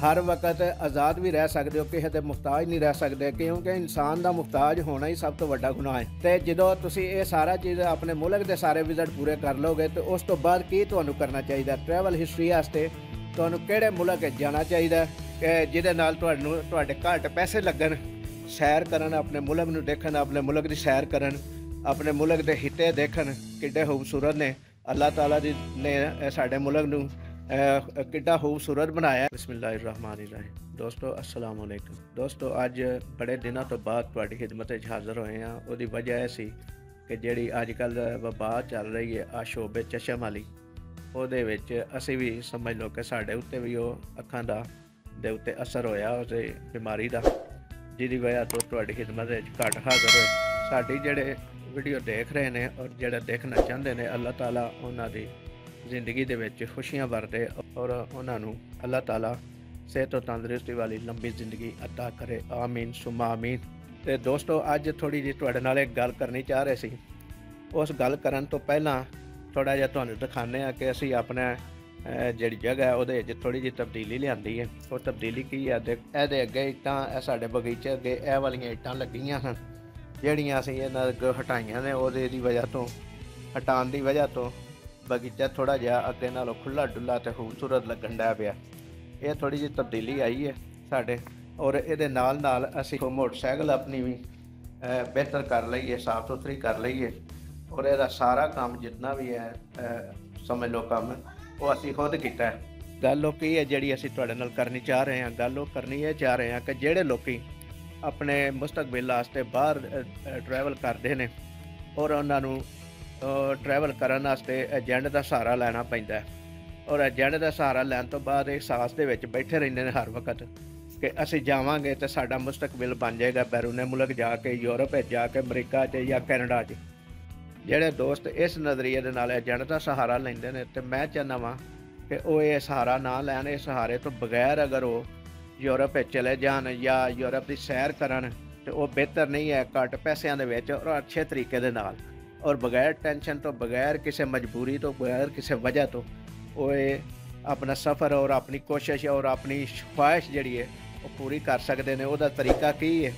हर वक्त आज़ाद भी रह सकते हो, किसी के मुहताज नहीं रह सकते, क्योंकि इंसान का मुहताज होना ही सब तो वड्डा गुनाह है। तो जो तुम ये सारा चीज़ अपने मुल्क के सारे विजिट पूरे कर लोगे तो उस तो बाद की तुहानू करना चाहिए, ट्रैवल हिस्ट्री वास्ते तुहानू किहड़े मुल्क जाना चाहिए जिहदे नाल तुहाडे घट पैसे लगन, सैर करन, अपने मुल्क नूं देखन, अपने मुल्क दी सैर करन, अपने मुल्क दे हिते देखन किड्डे खूबसूरत ने। अल्लाह ताला जी ने साडे मुल्क नूं किड्डा खूबसूरत बनाया। बिस्मिल्लाहिर्रहमानिर्रहीम दोस्तों, अस्सलाम वालेकुम दोस्तों, अज बड़े दिनों तो बाद तुहाडी खिदमत विच हाज़र होए हां। उहदी वजह ऐ सी कि जिहड़ी अजकल वबा चल रही है आ शोबे चश्म वाली, उहदे विच असीं भी समझ लो कि साडे उत्ते भी उह अखां दा दे उत्ते असर होया उस बीमारी का, जिहदी वजह तो तुहाडी खिदमत घट हाज़र होए। साडी जिहड़े वीडियो देख रहे हैं और जिहड़ा देखना चाहते हैं, अल्लाह ताला उन्हां दी जिंदगी दे विच खुशियां वरदे और उन्हां नूं अल्लाह ताला सेहत और तंदुरुस्ती वाली लंबी जिंदगी अता करे, आमीन सुमा आमीन। ते दोस्तों अज थोड़ी जी तुहाडे नाल इक गल करनी चाह रहे सी, उस गल करन तो पहला थोड़ा जिहा तुहानूं दिखाने आ कि असीं अपना जिहड़ी जगह है उहदे च थोड़ी जी तब्दीली लिआंदी है। और तब्दीली की है, इहदे अगे इट्टां साडे बगीचे अगे इह वालियां इट्टां लगियां हन जिहड़ियां असीं इन्हां अगे हटाइयां ने, उहदे दी वजह तो हटाण दी वजह तो बगीचा थोड़ा जिहा अगे नालों खुला डुल्ला ते खूबसूरत लगन दा पिया। इह थोड़ी जी तब्दीली आई है साडे, और इहदे नाल नाल असीं मोटरसाइकिल अपनी भी बेहतर कर लईए, साफ सुथरी कर लईए, और इहदा सारा काम जितना भी है समझ लो कम वो असी खुद किया। गल है जी असी तुहाडे नाल करनी चाह रहे हैं, गल करनी यह चाह रहे हैं कि जिहड़े लोकी अपने मुस्तकबिल वास्ते बाहर ट्रैवल करते हैं और उन्होंने ट्रैवल करन वास्ते एजेंट का सहारा लेना पैंदा है, और एजेंट का सहारा लैन तो बाद एहसास दे विच बैठे रहिंदे ने हर वक्त कि असी जावांगे तो साडा मुस्तकबिल बन जाएगा बैरूने मुल्क जाके, यूरोप जाके, अमरीका च या कैनेडा च। ਜਿਹੜੇ ਦੋਸਤ इस नज़रिए ਦੇ ਨਾਲ ਏਜੰਟ ਦਾ सहारा ਲੈਂਦੇ ਨੇ ਤੇ मैं ਚਾਹੁੰਦਾ ਵਾਂ ਕਿ ਉਹ ਇਹ सहारा ना ਲੈਣ, ਇਹ सहारे ਤੋਂ ਬਗੈਰ अगर ਉਹ यूरोप चले जान ਜਾਂ यूरोप ਦੀ सैर ਕਰਨ ਤੇ ਉਹ ਬਿਹਤਰ ਨਹੀਂ ਹੈ, ਘੱਟ ਪੈਸਿਆਂ ਦੇ ਵਿੱਚ और अच्छे तरीके ਦੇ ਨਾਲ और बगैर टेंशन तो बगैर किसी मजबूरी तो बगैर किसी वजह तो ਉਹ अपना सफ़र और अपनी कोशिश और अपनी ख्वाहिश ਜਿਹੜੀ ਹੈ ਉਹ पूरी कर सकते हैं। ਉਹਦਾ तरीका की है,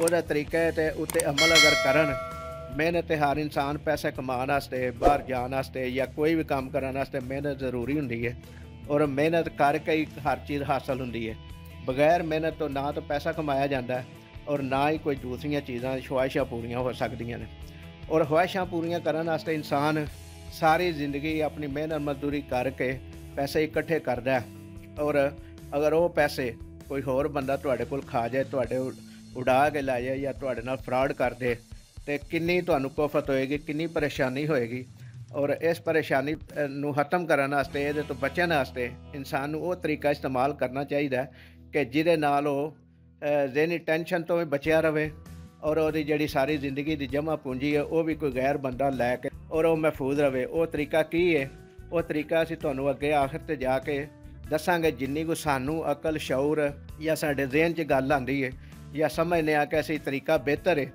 ਉਹਦਾ तरीका है तो ਉੱਤੇ अमल अगर ਕਰਨ, मेहनत हर इंसान पैसे कमाने वास्ते बाहर जाने वास्ते या कोई भी काम करने वास्ते मेहनत जरूरी होंगी है, और मेहनत करके ही हर चीज़ हासिल होंगी है। बगैर मेहनत तो ना तो पैसा कमाया जाता है और ना ही कोई दूसरिया चीज़ा ख्वाहिशा पूरी हो सकती हैं, और ख्वाहिशा पूरी करने वास्ते इंसान सारी जिंदगी अपनी मेहनत मजदूरी करके पैसे इकट्ठे करता है, और अगर वो पैसे कोई होर बंदा तुहाडे कोल खा जाए, तुहाडे उड़ा के लै जाए या तुहाडे नाल फ्रॉड कर दे तो किन्नी तुहानू कोफत होएगी, किन्नी परेशानी होएगी। और इस परेशानी नू खत्म करने वास्ते इहदे तो बचण वास्ते इंसान नू वो तरीका इस्तेमाल करना चाहिए कि जिहदे नाल ओह ज़हनी टेंशन तो भी बचिया रहे और उहदी जिहड़ी सारी जिंदगी दी जमा पूंजी है वह भी कोई गैर बंदा लैके और वह महफूज रहे। वह तरीका की है, वह तरीका असीं तुहानू अगे आखिर ते जाके दसांगे, जिन्नी को सानू अकल शऊर या साडे ज़हन च गल आंदी है या समझने आ कि असीं तरीका बेहतर है,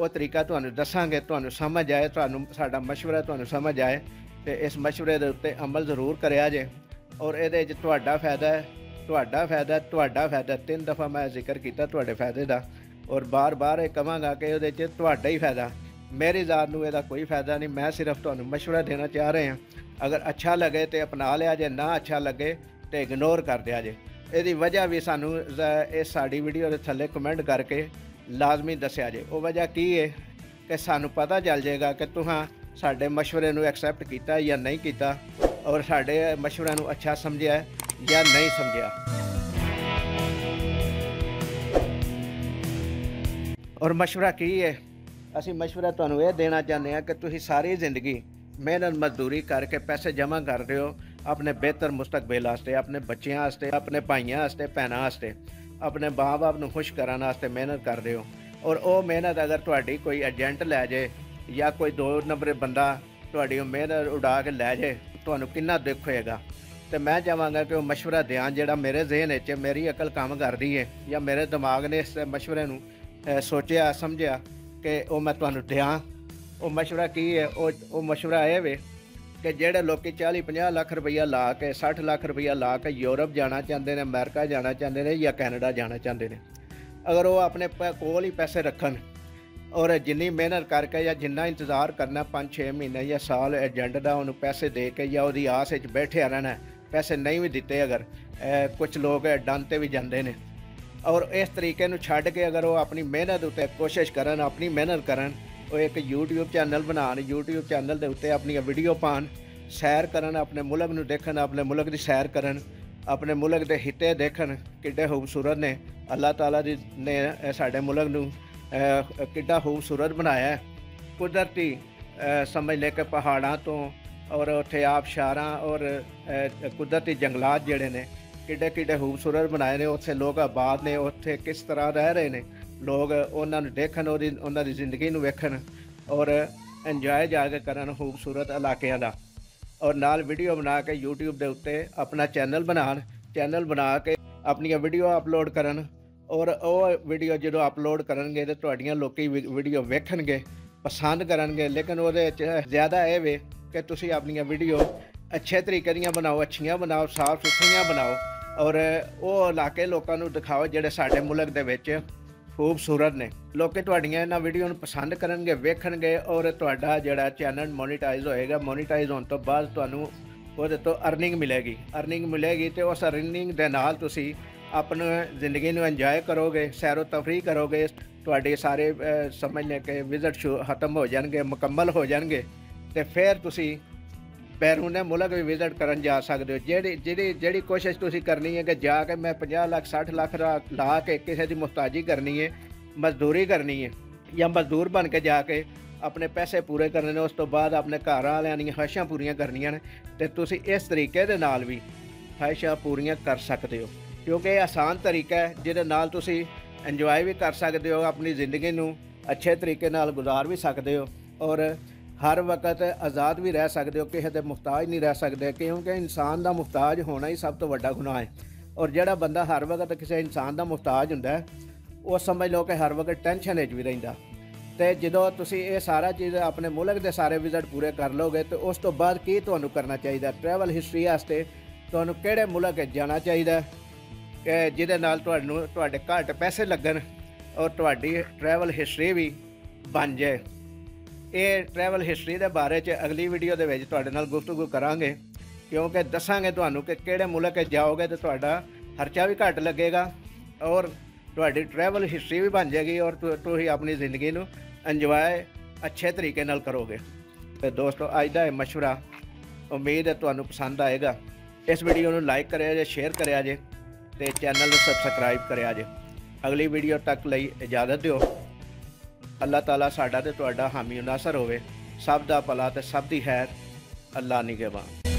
वह तरीका तुहानू दसांगे, तुहानू समझ आए, तुहानू साडा मशवरा तुहानू समझ आए तो इस मशवरे दे उत्ते अमल जरूर करिया जे, और इहदे च तुहाडा फायदा है, तुहाडा फायदा है, तुहाडा फायदा। 3 दफ़ा मैं जिक्र किया तुहाडे फायदे का, और बार बार यह कहांगा कि इहदे च तुहाडा ही फायदा, मेरी जात नू इहदा कोई फायदा नहीं। मैं सिर्फ तुहानू मशवरा देना चाह रहे हैं, अगर अच्छा लगे तो अपना लिया जे, ना अच्छा लगे तो इग्नोर कर दिया जे। इहदी वजह भी सानू इस साडी वीडियो दे थल्ले कमेंट करके लाजमी दस्या जे। वह वजह की है कि सानू पता चल जाएगा कि तुहां साडे मशवरे नू एक्सैप्ट किया या नहीं किया, और साडे मशवरे नू अच्छा समझिया या नहीं समझिया। और मशवरा की है, असी मशवरा तुहानू यह देना चाहते हैं कि तुसीं सारी जिंदगी मेहनत मजदूरी करके पैसे जमा कर रहे हो अपने बेहतर मुस्तकबिल वास्ते, अपने बच्चों वास्ते, अपने भाइयों वास्ते, भैनों वास्ते, अपने माँ बाप को खुश कराने वास्ते मेहनत कर रहे हो, और वह मेहनत अगर तुहाडी कोई एजेंट लै जाए या कोई 2 नंबर बंदा तुहाडी मेहनत उड़ा के लै जाए तुहानू कितना दुख होएगा। तो मैं चाहांगा कि वह मशवरा ध्यान जिहड़ा मेरे जहन च मेरी अकल काम करदी है या मेरे दिमाग ने इस मशवरे नू सोचिया समझिया कि वह मैं तुहानू देआं। वह मशवरा की है, वह मशवरा है वे कि जेडे लोग 40-50 लाख रुपया ला के 60 लाख रुपया ला के यूरोप जाना चाहते हैं, अमेरिका जाना चाहते हैं या कैनेडा जाना चाहते हैं, अगर वो अपने कोल ही पैसे रखन और जिनी मेहनत करके या जिन्ना इंतजार करना 5-6 महीने या साल एजेंट का उन्होंने पैसे दे के या वो आस बैठे रहना, पैसे नहीं भी दिते अगर कुछ लोग डांते भी जाते हैं और इस तरीके नूं छड्ड के अगर वो अपनी मेहनत उत्ते कोशिश करन, अपनी मेहनत करन, और एक यूट्यूब चैनल बनान, यूट्यूब चैनल के उत्ते अपनी वीडियो पान, सैर करन, अपने मुल्क नूं देखन, अपने मुल्क की सैर करन, अपने मुल्क के हिते देखन किड्डे खूबसूरत ने। अल्लाह ताला ने साडे मुल्क नूं किड्डा खूबसूरत बनाया है, कुदरती समझ ले के पहाड़ां तो और उत्थे आबशारां और कुदरती जंगलात जिहड़े ने किड्डे किड्डे खूबसूरत बनाए ने। उत्थे लोग आबाद ने, उत्थे किस तरह रह रहे ने लोग, उन्हां नूं देखन, उन्हां दी जिंदगी नूं वेखन और इंजॉय जाके करन खूबसूरत इलाके दा, और नाल वीडियो बना के यूट्यूब के उत्ते अपना चैनल बनान, चैनल बना के अपनी वीडियो अपलोड करन और वह वीडियो जो अपलोड करनगे ते तुहाडियां लोकी वीडियो वेखणगे, पसंद करनगे। लेकिन उहदे ज़्यादा यह वे कि तुसीं अपनी वीडियो अच्छे तरीके दियां बनाओ, अच्छियां बनाओ, साफ सुथरियां बनाओ और वो इलाके लोगों को दिखाओ जिहड़े साडे मुल्क दे विच खूबसूरत ने। लोग तुहाडियां इन्हां वीडियो नूं पसंद करनगे, वेखणगे और तुहाडा जिहड़ा चैनल मोनीटाइज होएगा। मोनीटाइज होने तो बाद तुहानूं उहदे तो अर्निंग मिलेगी, अर्निंग मिलेगी तो उस अर्निंग दे नाल तुसीं अपनी जिंदगी नूं इंजॉय करोगे, सैरो तफरी करोगे, तुहाडे सारे समझ लै के विजिट खत्म हो जाएंगे, मुकम्मल हो जाएंगे तो फिर तुसीं बैरूने मुल्क भी विजिट करन जा सकते हो। जिहड़ी जिहड़ी जिहड़ी कोशिश तुसीं करनी है कि जाके मैं 50 लाख 60 लाख ला के किसी की मुहताजी करनी है, मजदूरी करनी है या मजदूर बन के जाके अपने पैसे पूरे करने ने, उस तो बाद अपने घर वालियां दी ख्वाहिशां पूरियां करनियां ने, ते तुसीं इस तरीके दे नाल भी ख्वाहिशां पूरियां कर सकते हो क्योंकि आसान तरीका है जिहदे नाल तुसीं इंजॉय भी कर सकते हो, अपनी जिंदगी नूं अच्छे तरीके नाल गुजार भी सकते हो और हर वक्त आज़ाद भी रह सकते हो, किसी के मुहताज नहीं रह सकते क्योंकि इंसान का मुहताज होना ही सब तो बड़ा गुनाह है। और जोड़ा बंदा हर वक्त किसी इंसान का मुहताज होंदा है वो समझ लो कि हर वक्त टेंशन भी रहिंदा। तो जो तुसी ये सारा चीज़ अपने मुल्क के सारे विजिट पूरे कर लोगे तो उस तो बाद की तुहानू करना चाहिए, ट्रैवल हिस्ट्री वास्ते तुहानू किहड़े मुल्क जाना चाहिए कि जिहदे नाल तुहानू तुहाडे घट पैसे लगन और तुहाडी ट्रैवल हिस्ट्री भी बन जाए। ये ट्रैवल हिस्ट्री के बारे च अगली वीडियो के तुहाडे नाल गुफ्तगू करांगे क्योंकि दसांगे तुहानू कि किहड़े मुल्क जाओगे तो तुहाडा खर्चा भी घट लगेगा और तुहाडी ट्रैवल हिस्ट्री भी बन जाएगी और तुसीं अपनी जिंदगी नूं इंजॉय अच्छे तरीके नाल करोगे। तो दोस्तों अज दा मशवरा उम्मीद है तुहानू पसंद आएगा। इस वीडियो नूं लाइक करेया जे, शेयर करेया जे ते चैनल नूं सबसक्राइब करेया जे। अगली वीडियो तक लई इजाज़त दिओ। अल्लाह ताला साडा ते तुहाडा हामी नासर होवे, सब दा भला ते सब दी खैर। अल्लाह निगहबान।